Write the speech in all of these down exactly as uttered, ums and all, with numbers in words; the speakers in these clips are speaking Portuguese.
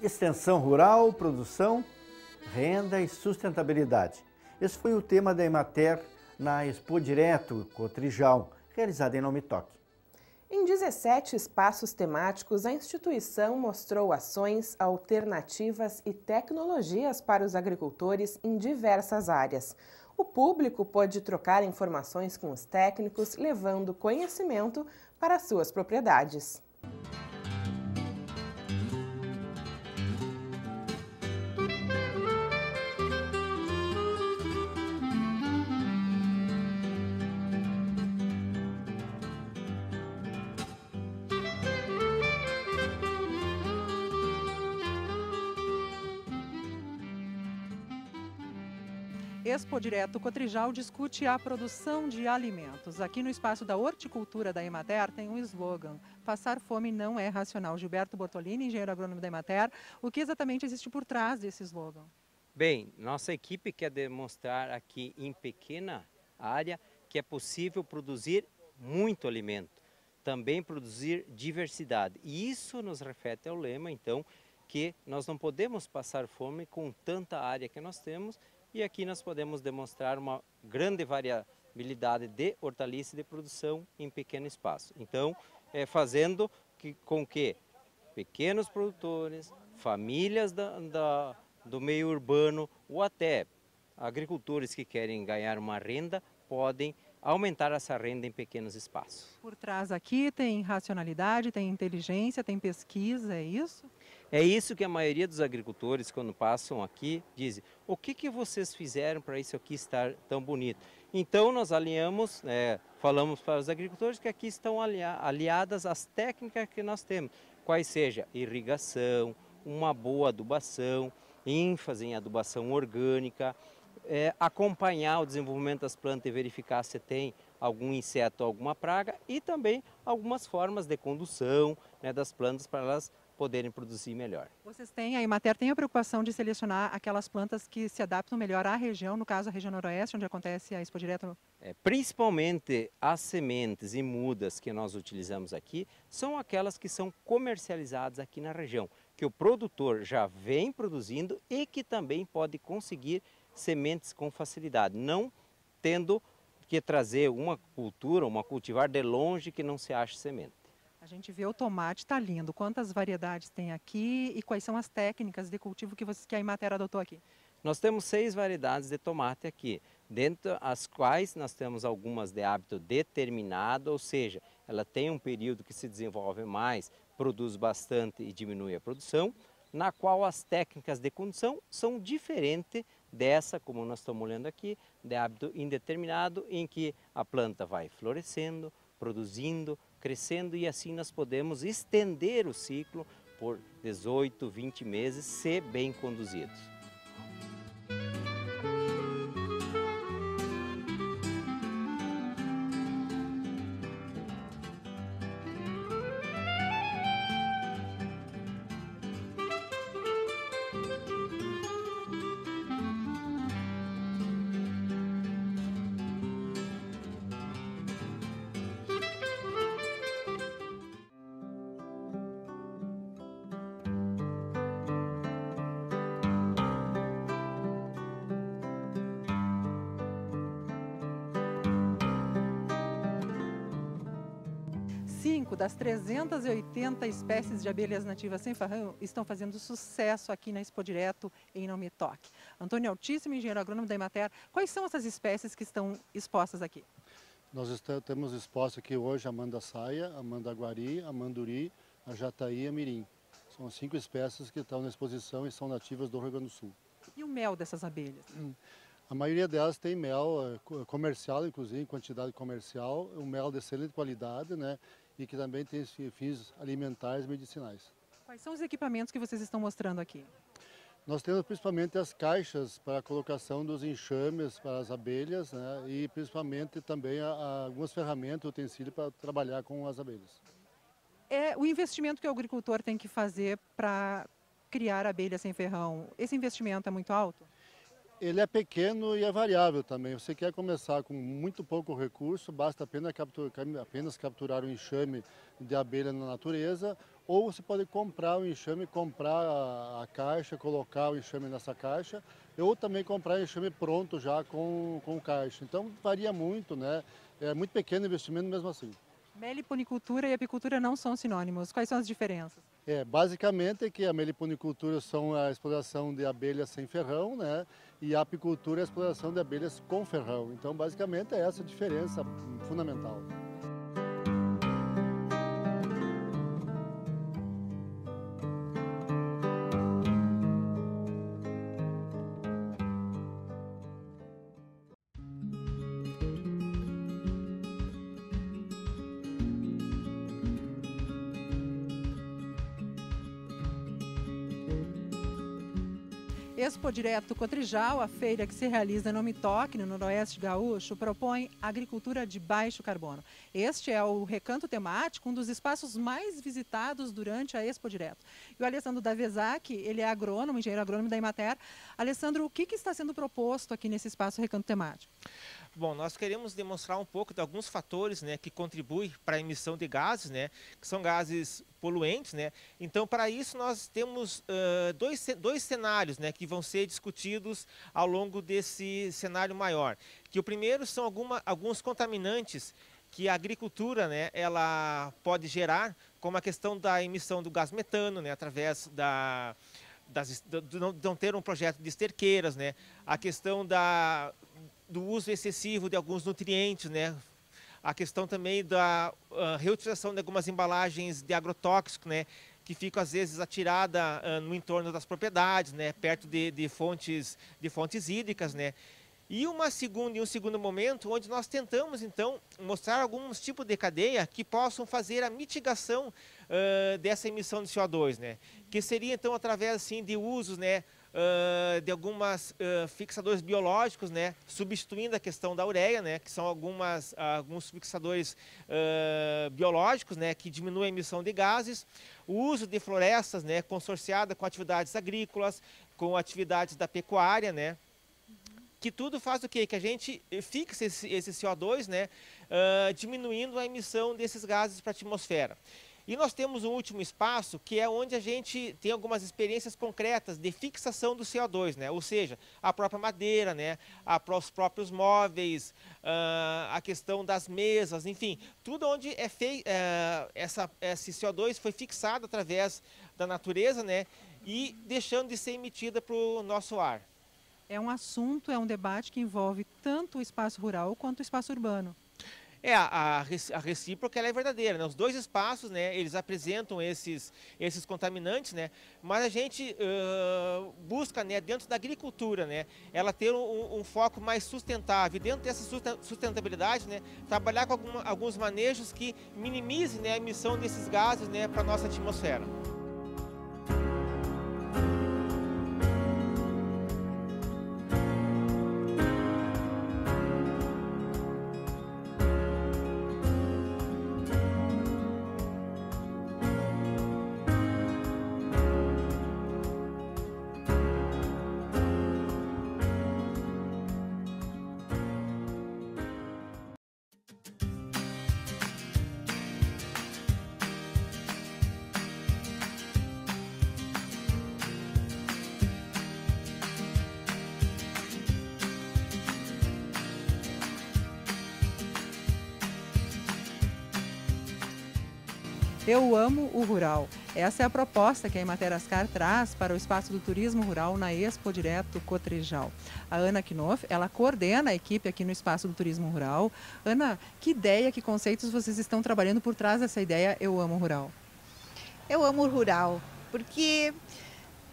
Extensão rural, produção, renda e sustentabilidade. Esse foi o tema da Emater na Expodireto Cotrijal, realizada em Não-Me-Toque. Em dezessete espaços temáticos, a instituição mostrou ações, alternativas e tecnologias para os agricultores em diversas áreas. O público pôde trocar informações com os técnicos, levando conhecimento para suas propriedades. Expodireto Cotrijal discute a produção de alimentos. Aqui no espaço da horticultura da Emater tem um slogan: passar fome não é racional. Gilberto Bortolini, engenheiro agrônomo da Emater, o que exatamente existe por trás desse slogan? Bem, nossa equipe quer demonstrar aqui em pequena área que é possível produzir muito alimento, também produzir diversidade. E isso nos reflete ao lema, então, que nós não podemos passar fome com tanta área que nós temos. E aqui nós podemos demonstrar uma grande variabilidade de hortaliças de produção em pequeno espaço. Então, é fazendo que, com que pequenos produtores, famílias da, da, do meio urbano ou até agricultores que querem ganhar uma renda, podem aumentar essa renda em pequenos espaços. Por trás aqui tem racionalidade, tem inteligência, tem pesquisa, é isso? É isso que a maioria dos agricultores, quando passam aqui, dizem: o que que vocês fizeram para isso aqui estar tão bonito? Então nós alinhamos, é, falamos para os agricultores que aqui estão aliadas as técnicas que nós temos, quais seja irrigação, uma boa adubação, ênfase em adubação orgânica, é, acompanhar o desenvolvimento das plantas e verificar se tem algum inseto, alguma praga, e também algumas formas de condução, né, das plantas para elas poderem produzir melhor. Vocês têm, a Emater tem a preocupação de selecionar aquelas plantas que se adaptam melhor à região, no caso a região noroeste, onde acontece a Expodireto? É, principalmente as sementes e mudas que nós utilizamos aqui são aquelas que são comercializadas aqui na região, que o produtor já vem produzindo e que também pode conseguir sementes com facilidade, não tendo que trazer uma cultura, uma cultivar de longe que não se ache semente. A gente vê o tomate, está lindo. Quantas variedades tem aqui e quais são as técnicas de cultivo que, vocês, que a Emater adotou aqui? Nós temos seis variedades de tomate aqui, dentro das quais nós temos algumas de hábito determinado, ou seja, ela tem um período que se desenvolve mais, produz bastante e diminui a produção, na qual as técnicas de condução são diferentes dessa, como nós estamos olhando aqui, de hábito indeterminado, em que a planta vai florescendo, produzindo, crescendo, e assim nós podemos estender o ciclo por dezoito, vinte meses, se bem conduzidos. Cinco das trezentas e oitenta espécies de abelhas nativas sem ferrão estão fazendo sucesso aqui na Expodireto em Não-Me-Toque. Antônio Altíssimo, engenheiro agrônomo da Emater, quais são essas espécies que estão expostas aqui? Nós está, temos exposto aqui hoje a mandaçaia, a mandaguari, a manduri, a jataí e a mirim. São as cinco espécies que estão na exposição e são nativas do Rio Grande do Sul. E o mel dessas abelhas? Hum. A maioria delas tem mel comercial, inclusive, em quantidade comercial, um mel de excelente qualidade, né? E que também tem fins alimentares e medicinais. Quais são os equipamentos que vocês estão mostrando aqui? Nós temos principalmente as caixas para a colocação dos enxames para as abelhas, né? E principalmente também a, a algumas ferramentas, utensílios para trabalhar com as abelhas. É o investimento que o agricultor tem que fazer para criar abelhas sem ferrão. Esse investimento é muito alto? Ele é pequeno e é variável também. Você quer começar com muito pouco recurso, basta apenas capturar, apenas capturar um enxame de abelha na natureza, ou você pode comprar o enxame, comprar a caixa, colocar o enxame nessa caixa, ou também comprar enxame pronto já com, com caixa. Então varia muito, né? É muito pequeno o investimento mesmo assim. Meliponicultura e apicultura não são sinônimos. Quais são as diferenças? É, basicamente é que a meliponicultura são a exploração de abelhas sem ferrão, né? E a apicultura é a exploração de abelhas com ferrão. Então basicamente é essa a diferença fundamental. Expodireto Cotrijal, a feira que se realiza no Não-Me-Toque, no Noroeste Gaúcho, propõe agricultura de baixo carbono. Este é o recanto temático, um dos espaços mais visitados durante a Expodireto. E o Alessandro Davizac, ele é agrônomo, engenheiro agrônomo da Emater. Alessandro, o que, que está sendo proposto aqui nesse espaço recanto temático? Bom, nós queremos demonstrar um pouco de alguns fatores, né, que contribuem para a emissão de gases, né, que são gases poluentes, né? Então, para isso, nós temos uh, dois, dois cenários, né, que vão ser discutidos ao longo desse cenário maior. Que o primeiro são alguma, alguns contaminantes que a agricultura, né, ela pode gerar, como a questão da emissão do gás metano, né, através da, das, de não ter um projeto de esterqueiras, né, a questão da... do uso excessivo de alguns nutrientes, né? A questão também da uh, reutilização de algumas embalagens de agrotóxico, né? Que ficam às vezes atiradas uh, no entorno das propriedades, né? Perto de, de, fontes, de fontes hídricas, né? E uma segunda, em um segundo momento, onde nós tentamos então mostrar alguns tipos de cadeia que possam fazer a mitigação uh, dessa emissão de C O dois, né? Que seria então através assim de usos, né? Uh, de algumas uh, fixadores biológicos, né, substituindo a questão da ureia, né, que são algumas, uh, alguns fixadores uh, biológicos, né, que diminuem a emissão de gases, o uso de florestas, né, consorciada com atividades agrícolas, com atividades da pecuária, né, que tudo faz o quê? Que a gente fixa esse, esse C O dois, né, uh, diminuindo a emissão desses gases para a atmosfera. E nós temos um último espaço, que é onde a gente tem algumas experiências concretas de fixação do C O dois, né? Ou seja, a própria madeira, né? A, os próprios móveis, a questão das mesas, enfim, tudo onde é feito, essa, esse C O dois foi fixado através da natureza, né? E deixando de ser emitida para o nosso ar. É um assunto, é um debate que envolve tanto o espaço rural quanto o espaço urbano. É, a, a recíproca ela é verdadeira, né? Os dois espaços, né, eles apresentam esses, esses contaminantes, né? Mas a gente uh, busca, né, dentro da agricultura, né, ela ter um, um foco mais sustentável. E dentro dessa sustentabilidade, né, trabalhar com algum, alguns manejos que minimizem, né, a emissão desses gases, né, para a nossa atmosfera. Eu amo o rural. Essa é a proposta que a Emater/Ascar traz para o espaço do turismo rural na Expodireto Cotrijal. A Ana Kinoff, ela coordena a equipe aqui no espaço do turismo rural. Ana, que ideia, que conceitos vocês estão trabalhando por trás dessa ideia Eu Amo o Rural? Eu amo o rural porque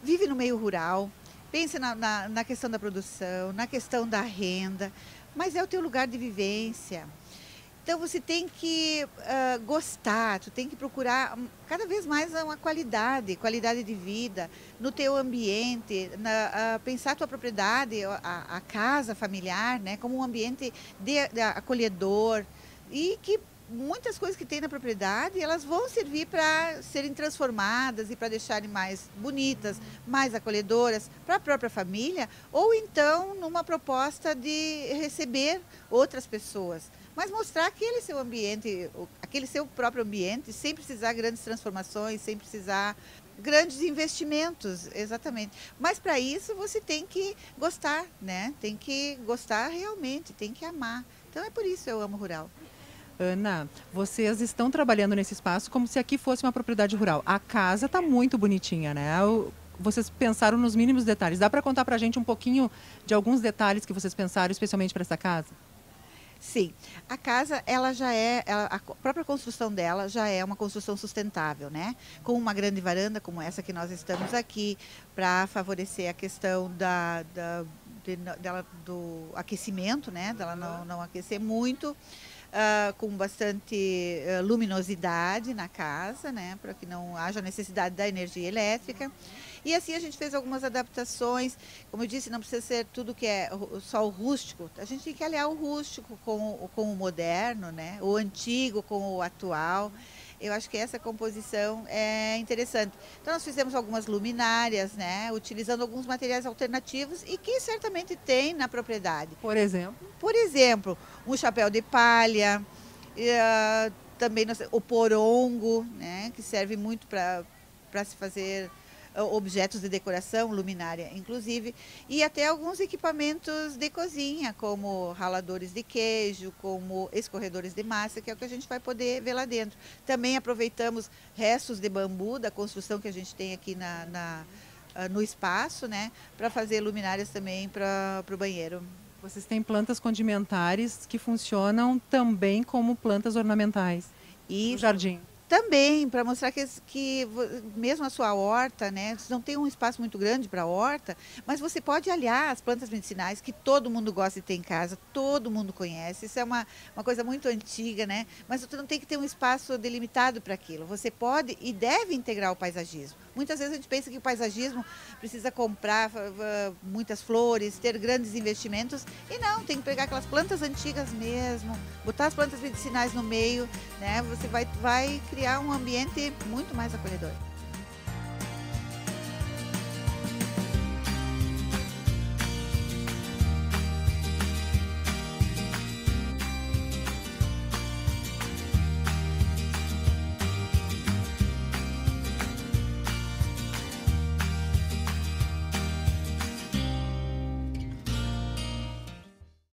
vive no meio rural, pensa na, na, na questão da produção, na questão da renda, mas é o teu lugar de vivência. Então você tem que uh, gostar, tu tem que procurar cada vez mais uma qualidade, qualidade de vida, no teu ambiente, na, uh, pensar a tua propriedade, a, a casa familiar, né, como um ambiente de, de acolhedor, e que muitas coisas que tem na propriedade, elas vão servir para serem transformadas e para deixarem mais bonitas, mais acolhedoras para a própria família, ou então numa proposta de receber outras pessoas. mas mostrar aquele seu ambiente, aquele seu próprio ambiente, sem precisar grandes transformações, sem precisar grandes investimentos, exatamente. Mas para isso você tem que gostar, né? Tem que gostar realmente, tem que amar. Então é por isso que eu amo rural. Ana, vocês estão trabalhando nesse espaço como se aqui fosse uma propriedade rural. A casa está muito bonitinha, né? Vocês pensaram nos mínimos detalhes. Dá para contar para a gente um pouquinho de alguns detalhes que vocês pensaram especialmente para essa casa? Sim, a casa, ela já é, ela, a própria construção dela já é uma construção sustentável, né? Com uma grande varanda como essa que nós estamos aqui, para favorecer a questão da, da, de, dela, do aquecimento, né? Dela não, não aquecer muito. Uh, com bastante uh, luminosidade na casa, né, para que não haja necessidade da energia elétrica. E assim a gente fez algumas adaptações, como eu disse, não precisa ser tudo que é só o rústico, a gente tem que aliar o rústico com, com o moderno, né, o antigo com o atual. Eu acho que essa composição é interessante. Então nós fizemos algumas luminárias, né, utilizando alguns materiais alternativos e que certamente tem na propriedade. Por exemplo? Por exemplo, um chapéu de palha, e, uh, também nós, o porongo, né, que serve muito para para se fazer uh, objetos de decoração, luminária inclusive, e até alguns equipamentos de cozinha, como raladores de queijo, como escorredores de massa, que é o que a gente vai poder ver lá dentro. Também aproveitamos restos de bambu da construção que a gente tem aqui na, na, uh, no espaço, né, para fazer luminárias também para o banheiro. Vocês têm plantas condimentares que funcionam também como plantas ornamentais e no jardim. Também, para mostrar que, que mesmo a sua horta, né, você não tem um espaço muito grande para a horta, mas você pode aliar as plantas medicinais que todo mundo gosta de ter em casa, todo mundo conhece, isso é uma, uma coisa muito antiga, né? Mas você não tem que ter um espaço delimitado para aquilo, você pode e deve integrar o paisagismo. Muitas vezes a gente pensa que o paisagismo precisa comprar muitas flores, ter grandes investimentos, e não, tem que pegar aquelas plantas antigas mesmo, botar as plantas medicinais no meio, né? Você vai, vai criar um ambiente muito mais acolhedor.